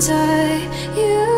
I, you